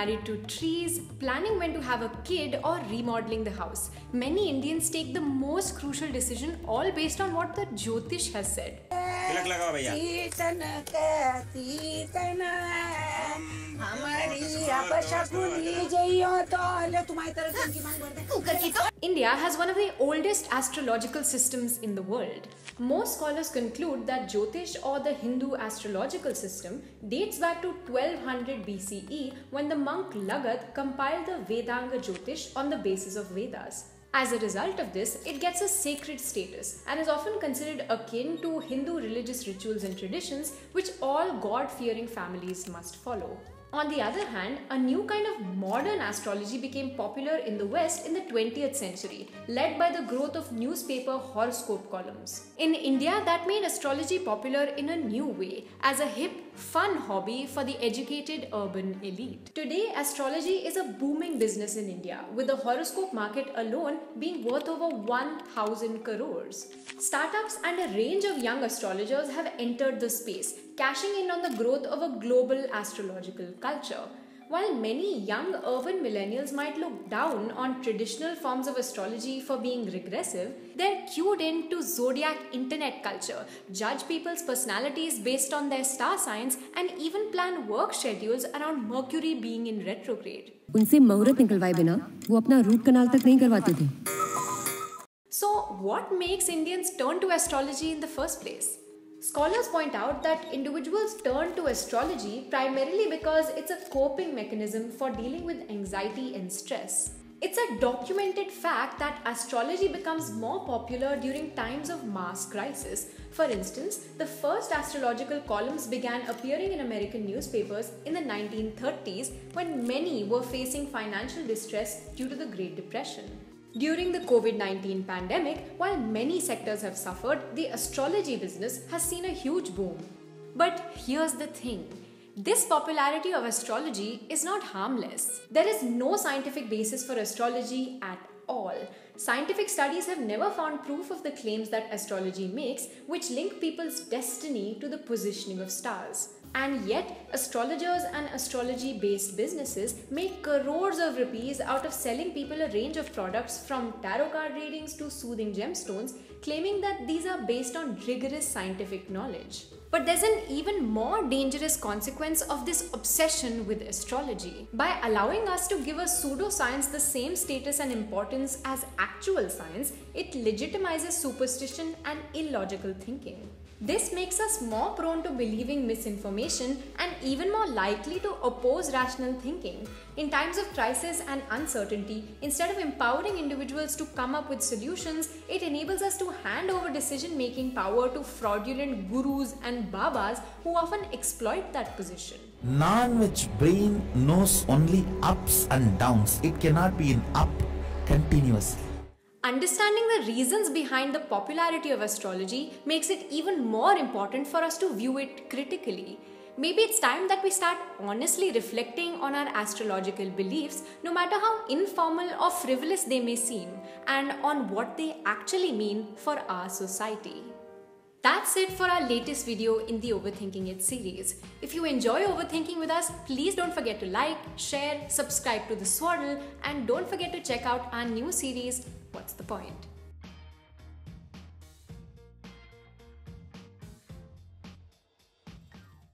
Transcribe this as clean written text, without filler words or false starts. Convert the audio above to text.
married to trees, planning when to have a kid, or remodeling the house. Many Indians take the most crucial decision all based on what the Jyotish has said. तिलक लगाओ भैया। India has one of the oldest astrological systems in the world. Most scholars conclude that Jyotish or the Hindu astrological system dates back to 1200 BCE when the monk Lagad compiled the Vedanga Jyotish on the basis of Vedas. As a result of this, it gets a sacred status and is often considered akin to Hindu religious rituals and traditions which all God-fearing families must follow. On the other hand, a new kind of modern astrology became popular in the West in the 20th century, led by the growth of newspaper horoscope columns. In India, that made astrology popular in a new way, as a hip, fun hobby for the educated urban elite. Today, astrology is a booming business in India, with the horoscope market alone being worth over 1,000 crores. Startups and a range of young astrologers have entered the space, cashing in on the growth of a global astrological culture. While many young urban millennials might look down on traditional forms of astrology for being regressive, they're cued into zodiac internet culture, judge people's personalities based on their star signs, and even plan work schedules around Mercury being in retrograde. उनसे मुहूर्त निकलवाए बिना वो अपना root canal तक नहीं करवाते थे। So, what makes Indians turn to astrology in the first place? Scholars point out that individuals turn to astrology primarily because it's a coping mechanism for dealing with anxiety and stress. It's a documented fact that astrology becomes more popular during times of mass crisis. For instance, the first astrological columns began appearing in American newspapers in the 1930s when many were facing financial distress due to the Great Depression. During the COVID-19 pandemic, while many sectors have suffered, the astrology business has seen a huge boom. But here's the thing. This popularity of astrology is not harmless. There is no scientific basis for astrology at all. Scientific studies have never found proof of the claims that astrology makes, which link people's destiny to the positioning of stars. And yet, astrologers and astrology-based businesses make crores of rupees out of selling people a range of products from tarot card readings to soothing gemstones, claiming that these are based on rigorous scientific knowledge. But there's an even more dangerous consequence of this obsession with astrology. By allowing us to give a pseudoscience the same status and importance as actual science, it legitimizes superstition and illogical thinking. This makes us more prone to believing misinformation and even more likely to oppose rational thinking. In times of crisis and uncertainty, instead of empowering individuals to come up with solutions, it enables us to hand over decision-making power to fraudulent gurus and babas who often exploit that position. Non-which brain knows only ups and downs. It cannot be an up continuously. Understanding the reasons behind the popularity of astrology makes it even more important for us to view it critically. Maybe it's time that we start honestly reflecting on our astrological beliefs, no matter how informal or frivolous they may seem, and on what they actually mean for our society. That's it for our latest video in the Overthinking It series. If you enjoy overthinking with us, please don't forget to like, share, subscribe to The Swaddle, and don't forget to check out our new series, What's the Point?